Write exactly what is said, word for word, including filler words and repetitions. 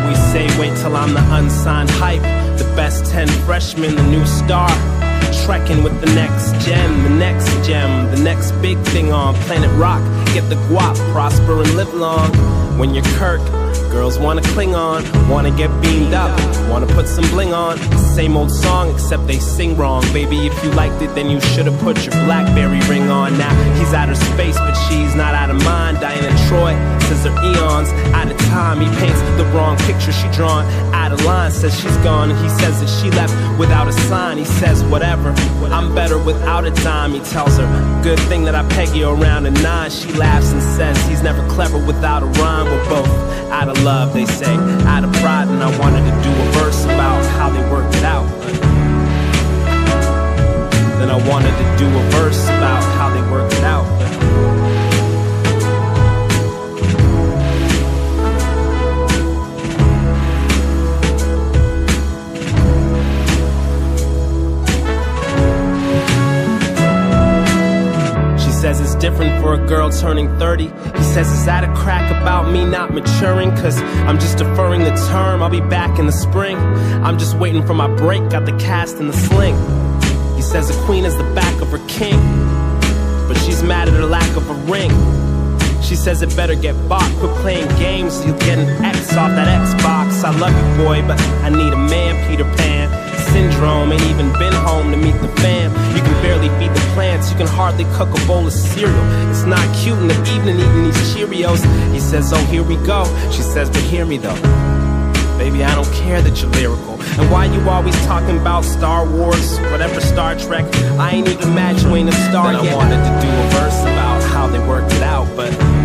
always say, wait till I'm the unsigned hype, the best ten freshmen, the new star, trekking with the next gem, the next gem, the next big thing on Planet Rock. Get the guap, prosper and live long. When you're Kirk, girls wanna cling on, wanna get beamed up, wanna put some bling on. Same old song, except they sing wrong. Baby, if you liked it, then you should've put your BlackBerry ring on. Now, he's out of space, but she's not out of mind. Deanna Troi says her eons out of time. He paints the wrong picture, she drawn out of line. Says she's gone, and he says that she left without a sign. He says, whatever, I'm better without a dime. He tells her, good thing that I peg you around a nine. She laughs and says, he's never clever without a rhyme. We're both out of love, they say, out of pride, and I wanted to do a verse about how they worked it out. Then I wanted to do a verse about how they worked it out. Says it's different for a girl turning thirty. He says, is that a crack about me not maturing? Cause I'm just deferring the term, I'll be back in the spring. I'm just waiting for my break, got the cast and the sling. He says a queen is the back of her king, but she's mad at her lack of a ring. She says it better get bought, quit playing games, you'll get an X off that Xbox. I love you boy, but I need a man, Peter Pan Syndrome. Ain't even been home to meet the fam. You can barely feed the plants, you can hardly cook a bowl of cereal. It's not cute in the evening eating these Cheerios. He says, oh here we go. She says, but hear me though, baby, I don't care that you're lyrical. And why you always talking about Star Wars, whatever Star Trek? I ain't even mad you ain't a star yet. I wanted to do a verse about how they worked it out, but